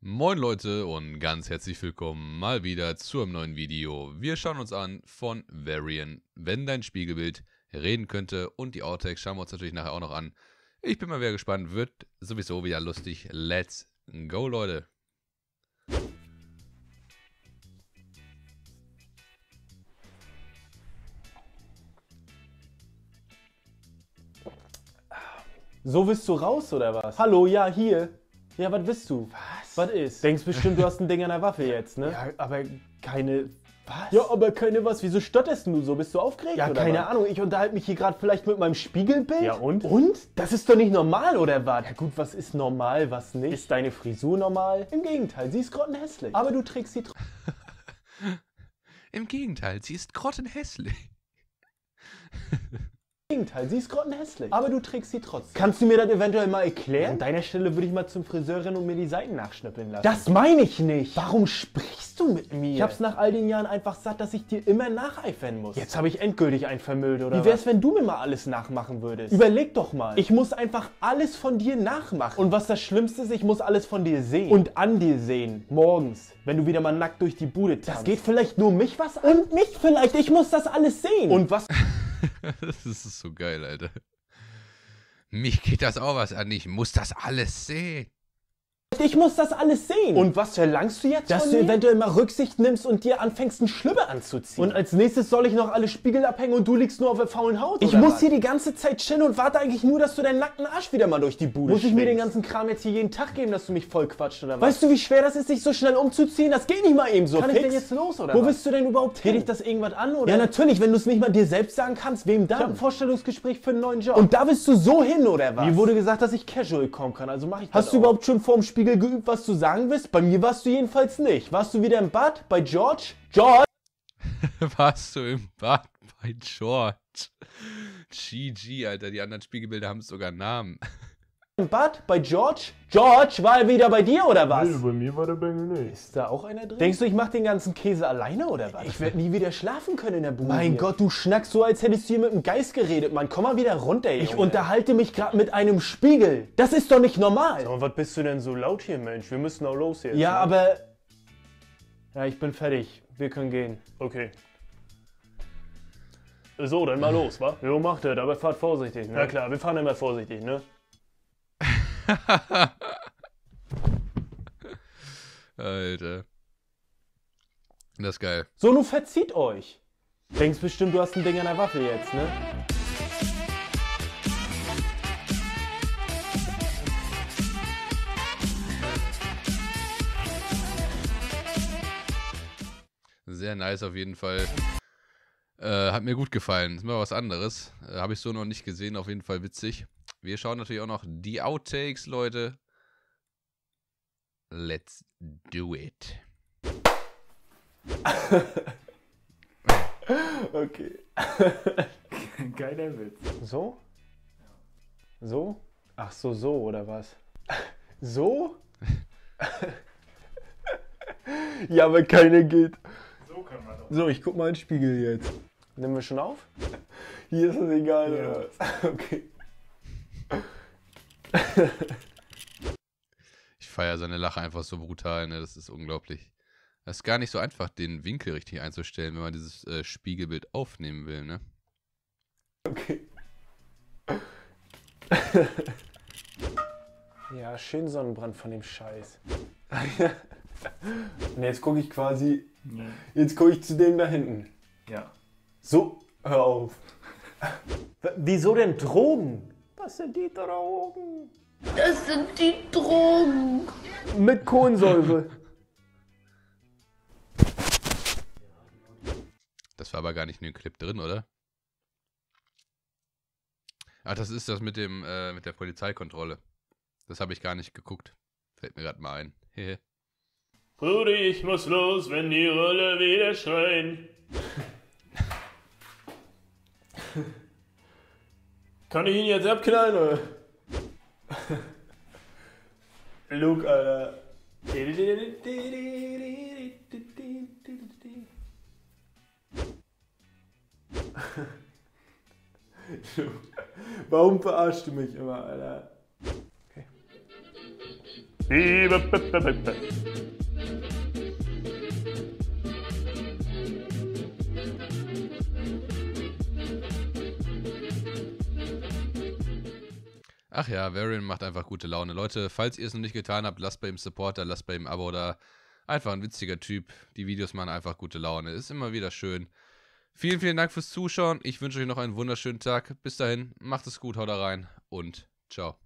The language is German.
Moin Leute und ganz herzlich willkommen mal wieder zu einem neuen Video. Wir schauen uns an von Varion, wenn dein Spiegelbild reden könnte, und die Outtakes schauen wir uns natürlich nachher auch noch an. Ich bin mal wieder gespannt, wird sowieso wieder lustig. Let's go Leute! So bist du raus oder was? Hallo, ja hier. Ja, was bist du? Was? Was ist? Denkst bestimmt, du hast ein Ding an der Waffe jetzt, ne? Ja, aber keine... Was? Ja, aber keine was? Wieso stotterst du so? Bist du aufgeregt, ja, oder keine was? Ahnung. Ich unterhalte mich hier gerade vielleicht mit meinem Spiegelbild. Ja, und? Und? Das ist doch nicht normal, oder was? Ja gut, was ist normal, was nicht? Ist deine Frisur normal? Im Gegenteil, sie ist grottenhässlich. Aber du trägst sie... Im Gegenteil, sie ist grottenhässlich. Im Gegenteil, sie ist grottenhässlich. Aber du trägst sie trotzdem. Kannst du mir das eventuell mal erklären? An deiner Stelle würde ich mal zum Friseur rennen und mir die Seiten nachschnippeln lassen. Das meine ich nicht. Warum sprichst du mit mir? Ich hab's nach all den Jahren einfach satt, dass ich dir immer nacheifern muss. Jetzt habe ich endgültig ein Vermögen, oder? Wie wär's, wenn du mir mal alles nachmachen würdest? Überleg doch mal. Ich muss einfach alles von dir nachmachen. Und was das Schlimmste ist, ich muss alles von dir sehen. Und an dir sehen. Morgens, wenn du wieder mal nackt durch die Bude tanzt. Das geht vielleicht nur mich was an? Und mich vielleicht. Ich muss das alles sehen. Und was... Das ist so geil, Alter. Mich geht das auch was an. Ich muss das alles sehen. Ich muss das alles sehen. Und was verlangst du jetzt von mir? Dass du eventuell mal Rücksicht nimmst und dir anfängst, einen Schlüpper anzuziehen. Und als nächstes soll ich noch alle Spiegel abhängen und du liegst nur auf der faulen Haut, Ich muss hier die ganze Zeit chillen und warte eigentlich nur, dass du deinen nackten Arsch wieder mal durch die Bude schwingst. Muss ich mir den ganzen Kram jetzt hier jeden Tag geben, dass du mich voll quatscht, oder was? Weißt du, wie schwer das ist, sich so schnell umzuziehen? Das geht nicht mal eben so. Kann ich denn jetzt los, oder was? Wo bist du denn überhaupt hin? Geht dich das irgendwas an, oder? Ja, natürlich. Wenn du es nicht mal dir selbst sagen kannst, wem dann? Ich hab ein Vorstellungsgespräch für einen neuen Job. Und da bist du so hin, oder was? Mir wurde gesagt, dass ich casual kommen kann, also mach ich das. Hast du überhaupt schon vorm Spiegel geübt, was du sagen willst? Bei mir warst du jedenfalls nicht. Warst du wieder im Bad bei George? George? Warst du im Bad bei George? GG, Alter, die anderen Spiegelbilder haben sogar Namen. Im Bad bei George? George, war er wieder bei dir, oder was? Nee, bei mir war der Bengel nicht. Ist da auch einer drin? Denkst du, ich mach den ganzen Käse alleine, oder was? Ich werde nie wieder schlafen können in der Bude. Mein Gott, du schnackst so, als hättest du hier mit dem Geist geredet, Mann. Komm mal wieder runter, Junge. Ich unterhalte mich gerade mit einem Spiegel. Das ist doch nicht normal. So, was bist du denn so laut hier, Mensch? Wir müssen auch los jetzt. Ja, ne? Aber... Ja, ich bin fertig. Wir können gehen. Okay. So, dann mal los, wa? Jo, macht das, aber fahrt vorsichtig, ne? Na klar, wir fahren immer vorsichtig, ne? Alter. Das ist geil. So, nun verzieht euch. Denkst bestimmt, du hast ein Ding an der Waffe jetzt, ne? Sehr nice auf jeden Fall. Hat mir gut gefallen. Ist mal was anderes. Habe ich so noch nicht gesehen. Auf jeden Fall witzig. Wir schauen natürlich auch noch die Outtakes, Leute. Let's do it. Okay. Geiler Witz. So? So? Ach so, so, oder was? So? Ja, aber keiner geht. So kann man auch. So, ich guck mal in den Spiegel jetzt. Nehmen wir schon auf? Hier ist es egal, ja. Oder was? Okay. Ich feiere seine Lache einfach so brutal, ne? Das ist unglaublich. Das ist gar nicht so einfach, den Winkel richtig einzustellen, wenn man dieses Spiegelbild aufnehmen will, ne? Okay. Ja, schön Sonnenbrand von dem Scheiß. Und jetzt gucke ich quasi. Jetzt gucke ich zu dem da hinten. Ja. So, hör auf. Wieso denn Drogen? Das sind die Drogen. Das sind die Drogen. Mit Kohlensäure. Das war aber gar nicht in dem Clip drin, oder? Ach, das ist das mit dem mit der Polizeikontrolle. Das habe ich gar nicht geguckt. Fällt mir gerade mal ein. Brudi, ich muss los, wenn die Rolle wieder schreien. Kann ich ihn jetzt abknallen, oder? Luke, Alter. Warum verarschst du mich immer, Alter? Okay. Ach ja, Varion macht einfach gute Laune. Leute, falls ihr es noch nicht getan habt, lasst bei ihm Supporter, lasst bei ihm Abo da. Einfach ein witziger Typ. Die Videos machen einfach gute Laune. Ist immer wieder schön. Vielen, vielen Dank fürs Zuschauen. Ich wünsche euch noch einen wunderschönen Tag. Bis dahin, macht es gut, haut da rein und ciao.